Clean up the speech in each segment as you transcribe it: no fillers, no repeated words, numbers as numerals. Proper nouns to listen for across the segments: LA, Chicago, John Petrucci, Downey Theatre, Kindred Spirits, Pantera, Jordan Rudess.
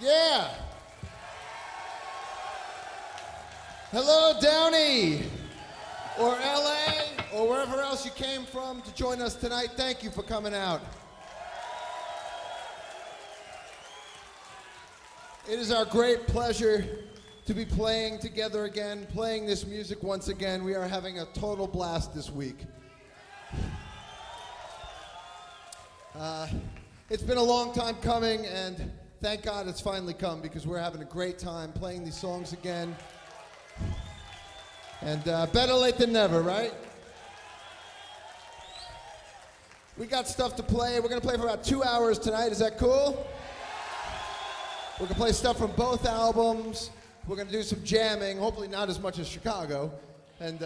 Yeah. Hello, Downey, or LA, or wherever else you came from to join us tonight. Thank you for coming out. It is our great pleasure to be playing together again, playing this music once again. We are having a total blast this week. It's been a long time coming, and thank God it's finally come, because we're having a great time playing these songs again. And better late than never, right? We got stuff to play. We're going to play for about 2 hours tonight. Is that cool? We're going to play stuff from both albums. We're going to do some jamming, hopefully not as much as Chicago, and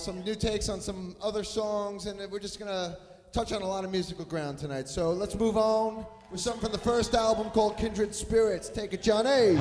some new takes on some other songs, and we're just going to touch on a lot of musical ground tonight. So let's move on with something from the first album called Kindred Spirits. Take it, Johnny.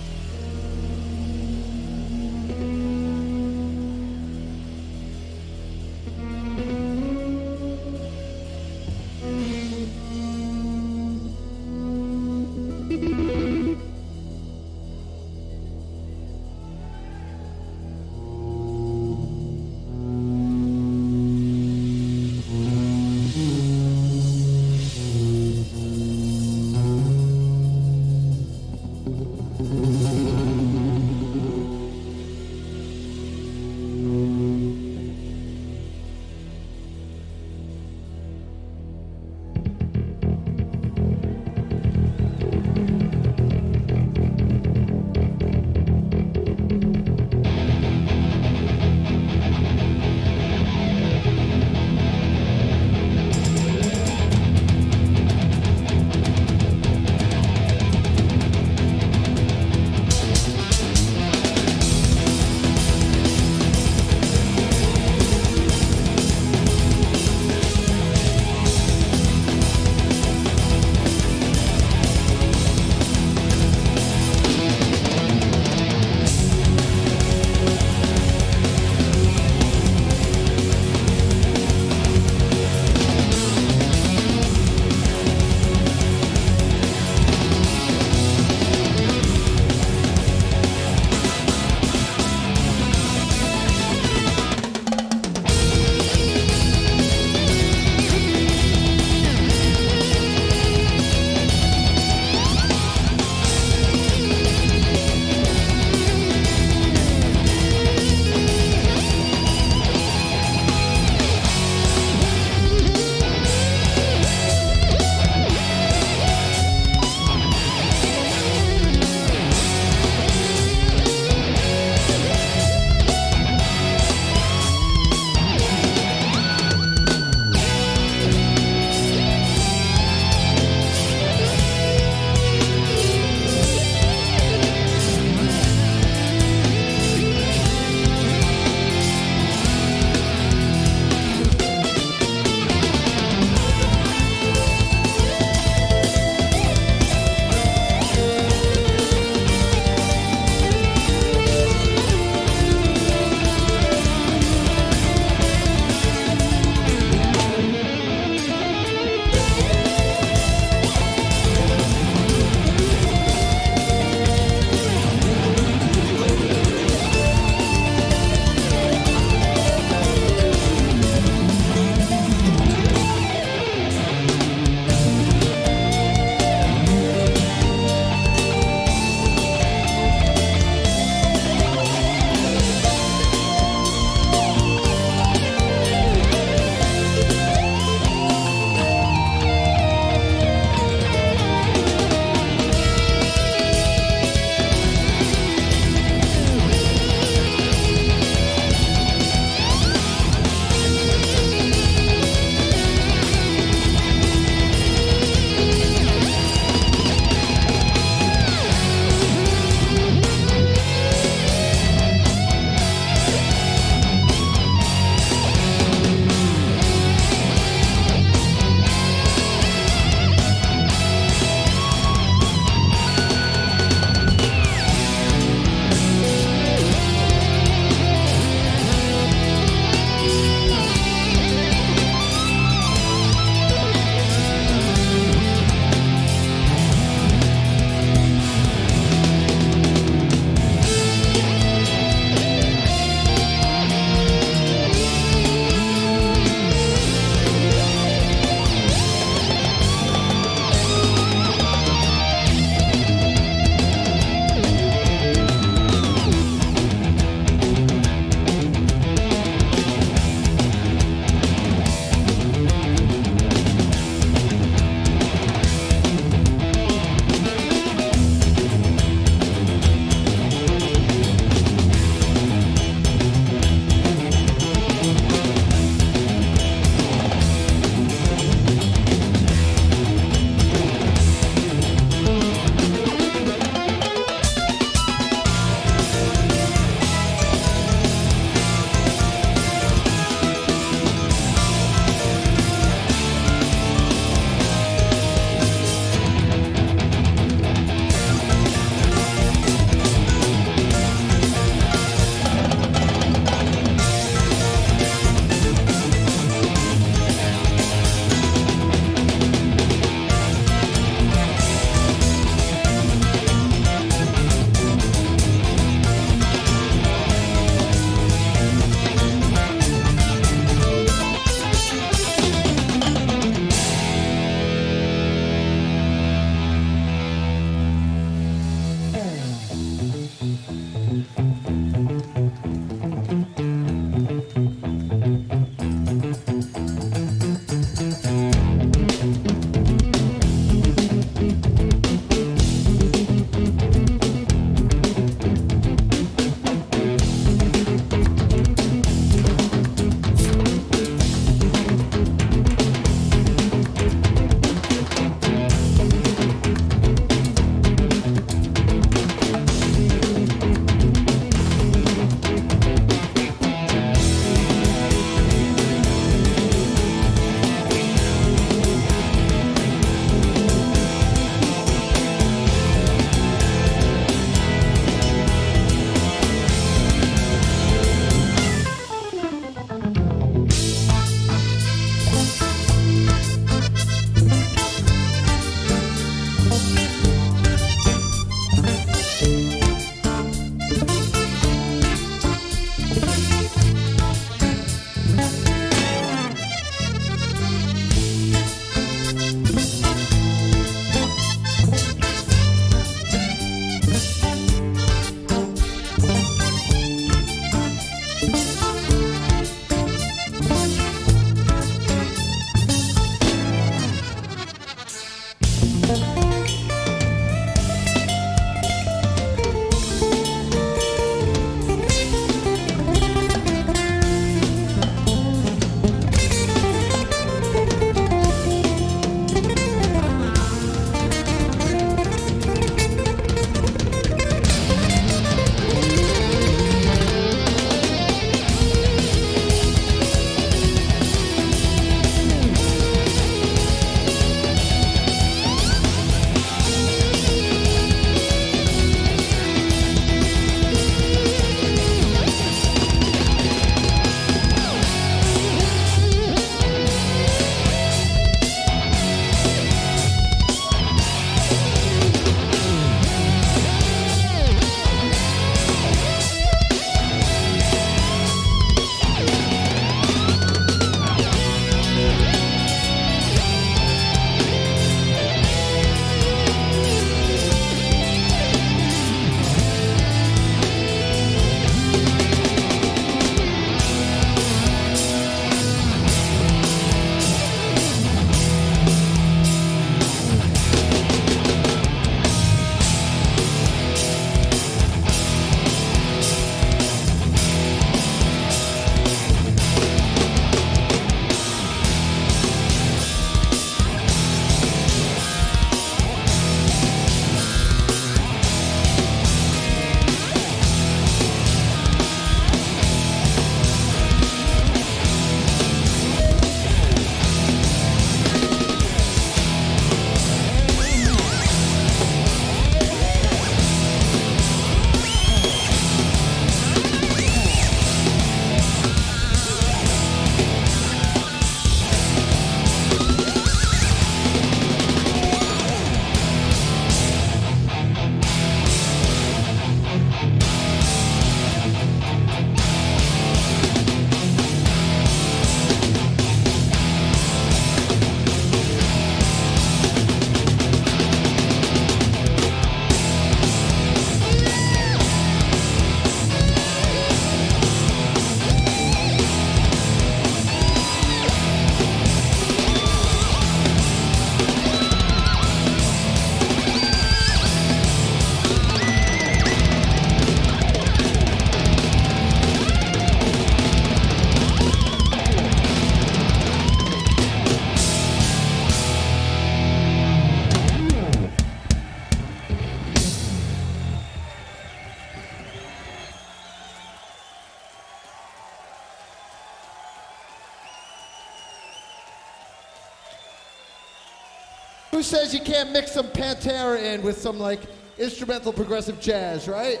Who says you can't mix some Pantera in with some, like, instrumental progressive jazz, right?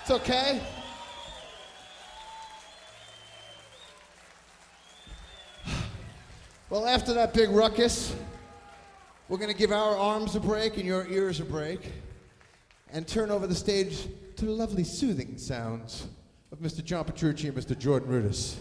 It's okay. Well, after that big ruckus, we're going to give our arms a break and your ears a break and turn over the stage to the lovely soothing sounds of Mr. John Petrucci and Mr. Jordan Rudess.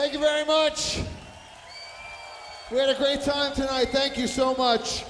Thank you very much. We had a great time tonight. Thank you so much.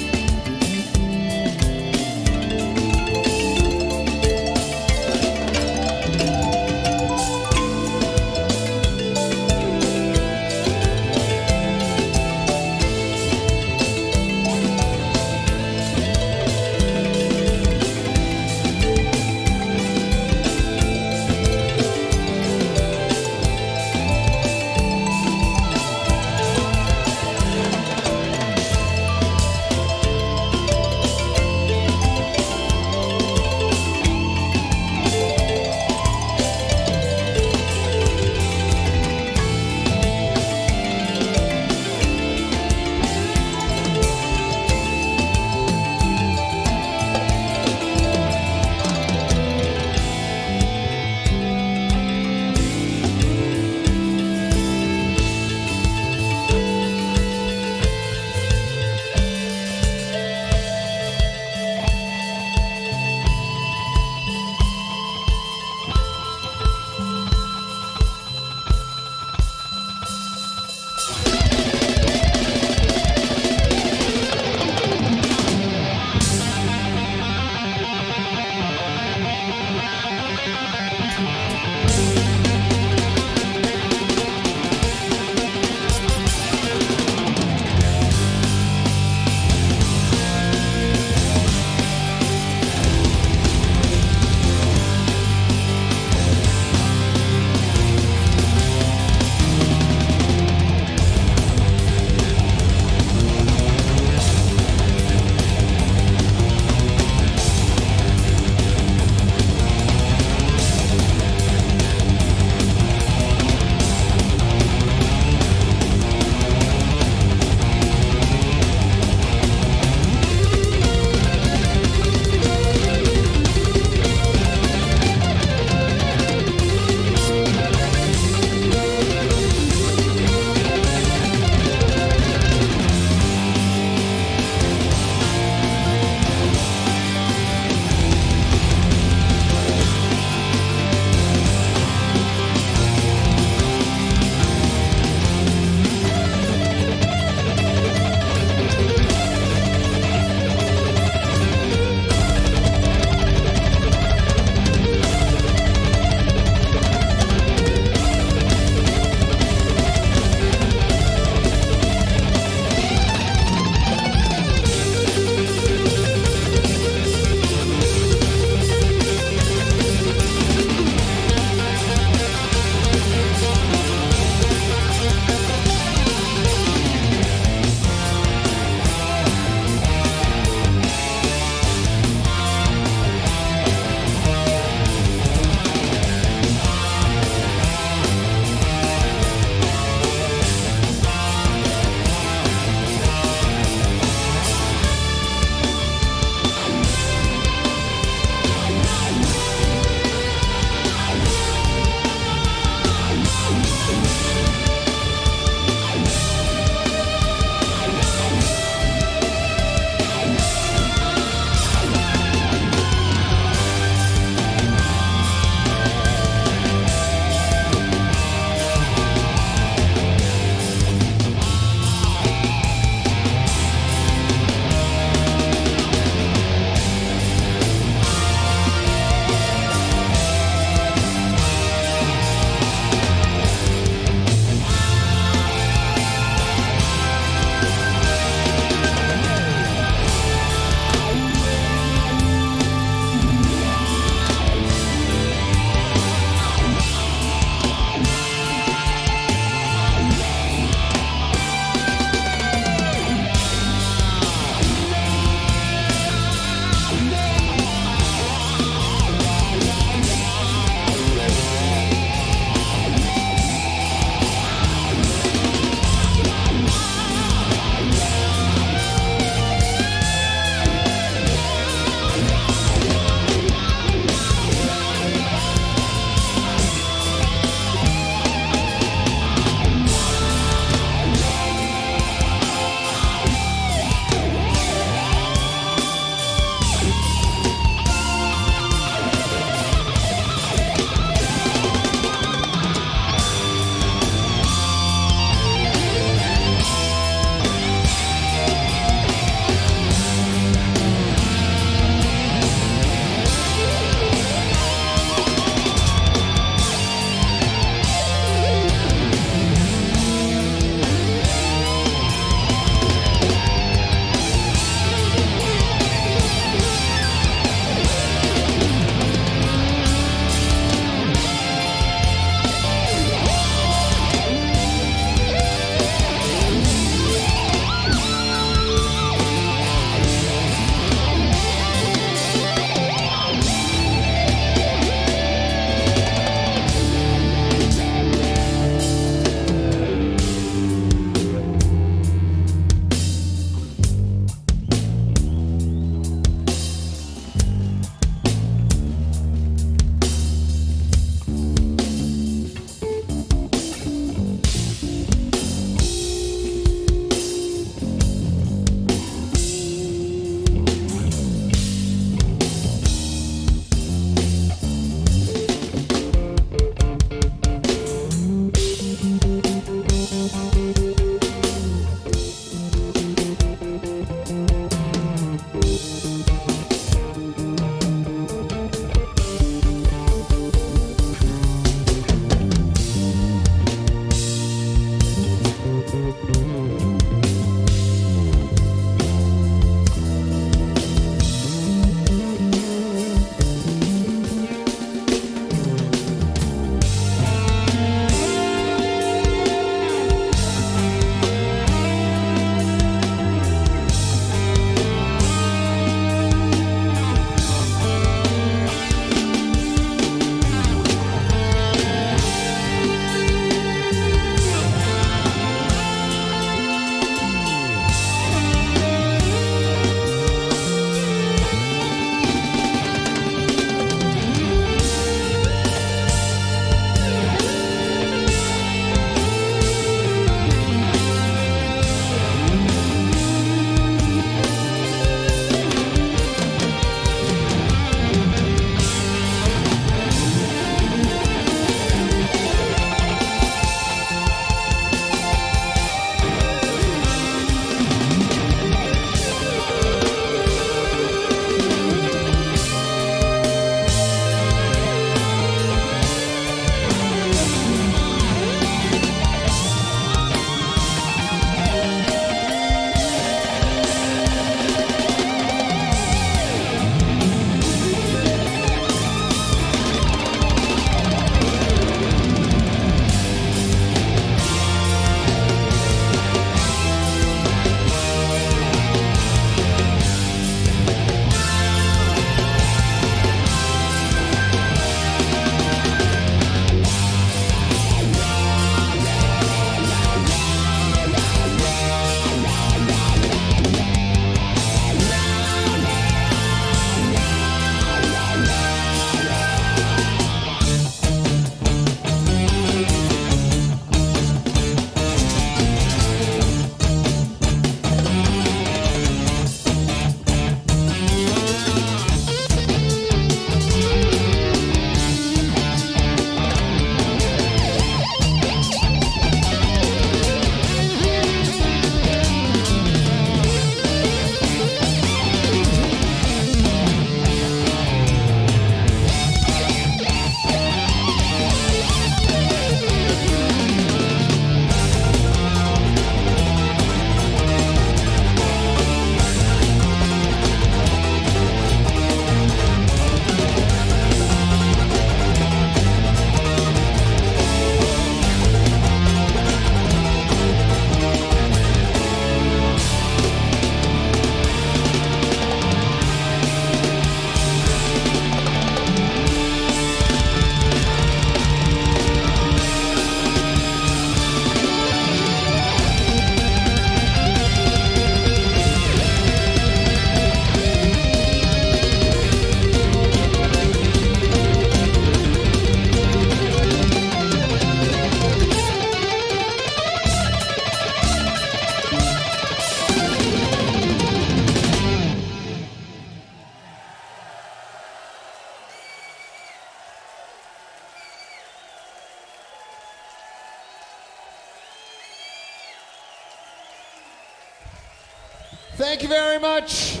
Thank you very much.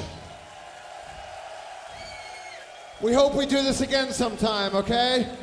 We hope we do this again sometime, okay?